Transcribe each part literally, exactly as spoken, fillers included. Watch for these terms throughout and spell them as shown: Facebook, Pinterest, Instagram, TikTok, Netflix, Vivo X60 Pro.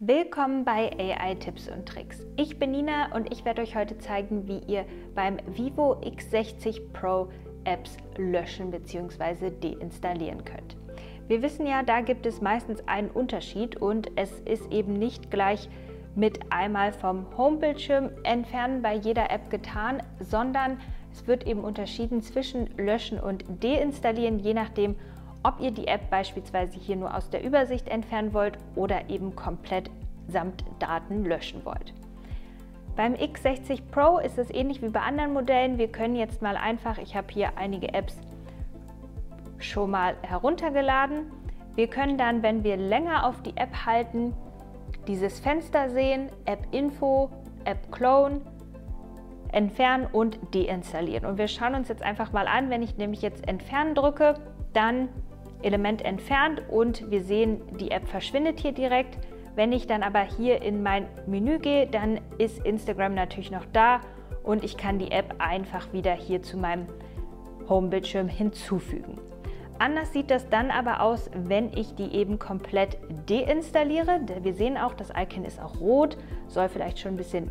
Willkommen bei A I Tipps und Tricks. Ich bin Nina und ich werde euch heute zeigen, wie ihr beim Vivo X sechzig Pro Apps löschen bzw. deinstallieren könnt. Wir wissen ja, da gibt es meistens einen Unterschied und es ist eben nicht gleich mit einmal vom Homebildschirm entfernen bei jeder App getan, sondern es wird eben unterschieden zwischen löschen und deinstallieren, je nachdem, ob ihr die App beispielsweise hier nur aus der Übersicht entfernen wollt oder eben komplett samt Daten löschen wollt. Beim X sechzig Pro ist es ähnlich wie bei anderen Modellen. Wir können jetzt mal einfach, ich habe hier einige Apps schon mal heruntergeladen. Wir können dann, wenn wir länger auf die App halten, dieses Fenster sehen, App Info, App Clone, entfernen und deinstallieren. Und wir schauen uns jetzt einfach mal an, wenn ich nämlich jetzt entfernen drücke, dann Element entfernt und wir sehen, die App verschwindet hier direkt. Wenn ich dann aber hier in mein Menü gehe, dann ist Instagram natürlich noch da und ich kann die App einfach wieder hier zu meinem Homebildschirm hinzufügen. Anders sieht das dann aber aus, wenn ich die eben komplett deinstalliere. Wir sehen auch, das Icon ist auch rot, soll vielleicht schon ein bisschen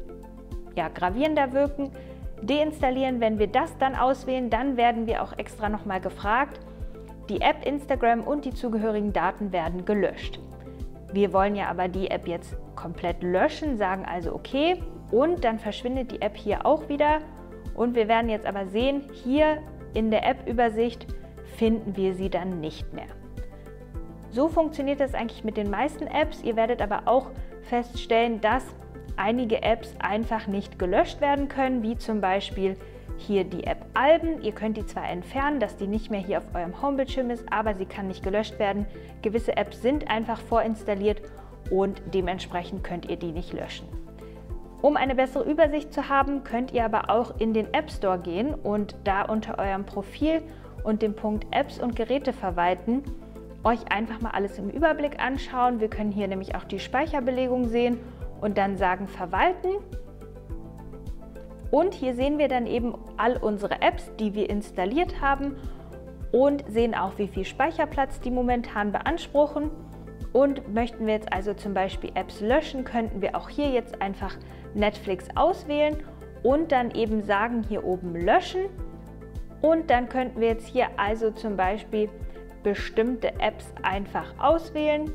ja, gravierender wirken. Deinstallieren, wenn wir das dann auswählen, dann werden wir auch extra nochmal gefragt. Die App, Instagram und die zugehörigen Daten werden gelöscht. Wir wollen ja aber die App jetzt komplett löschen, sagen also okay und dann verschwindet die App hier auch wieder und wir werden jetzt aber sehen, hier in der App-Übersicht finden wir sie dann nicht mehr. So funktioniert das eigentlich mit den meisten Apps. Ihr werdet aber auch feststellen, dass einige Apps einfach nicht gelöscht werden können, wie zum Beispiel hier die App Alben. Ihr könnt die zwar entfernen, dass die nicht mehr hier auf eurem Homebildschirm ist, aber sie kann nicht gelöscht werden. Gewisse Apps sind einfach vorinstalliert und dementsprechend könnt ihr die nicht löschen. Um eine bessere Übersicht zu haben, könnt ihr aber auch in den App Store gehen und da unter eurem Profil und dem Punkt Apps und Geräte verwalten, euch einfach mal alles im Überblick anschauen. Wir können hier nämlich auch die Speicherbelegung sehen und dann sagen Verwalten. Und hier sehen wir dann eben all unsere Apps, die wir installiert haben und sehen auch, wie viel Speicherplatz die momentan beanspruchen. Und möchten wir jetzt also zum Beispiel Apps löschen, könnten wir auch hier jetzt einfach Netflix auswählen und dann eben sagen, hier oben löschen. Und dann könnten wir jetzt hier also zum Beispiel bestimmte Apps einfach auswählen,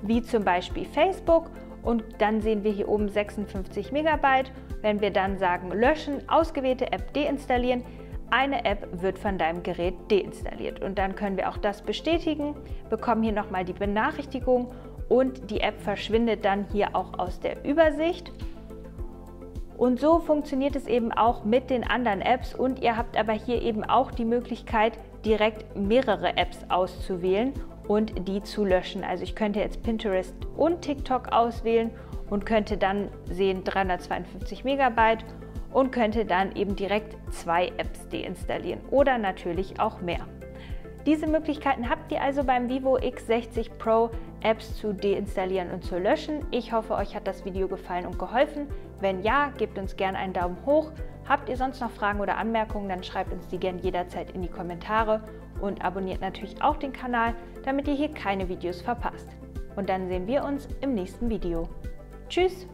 wie zum Beispiel Facebook. Und dann sehen wir hier oben sechsundfünfzig Megabyte. Wenn wir dann sagen löschen, ausgewählte App deinstallieren, eine App wird von deinem Gerät deinstalliert. Und dann können wir auch das bestätigen, bekommen hier nochmal die Benachrichtigung und die App verschwindet dann hier auch aus der Übersicht. Und so funktioniert es eben auch mit den anderen Apps und ihr habt aber hier eben auch die Möglichkeit, direkt mehrere Apps auszuwählen und die zu löschen. Also ich könnte jetzt Pinterest und TikTok auswählen und könnte dann sehen dreihundertzweiundfünfzig Megabyte und könnte dann eben direkt zwei Apps deinstallieren oder natürlich auch mehr. Diese Möglichkeiten habt ihr also beim Vivo X sechzig Pro, Apps zu deinstallieren und zu löschen. Ich hoffe, euch hat das Video gefallen und geholfen. Wenn ja, gebt uns gerne einen Daumen hoch. Habt ihr sonst noch Fragen oder Anmerkungen, dann schreibt uns die gerne jederzeit in die Kommentare und abonniert natürlich auch den Kanal, damit ihr hier keine Videos verpasst. Und dann sehen wir uns im nächsten Video. Tschüss!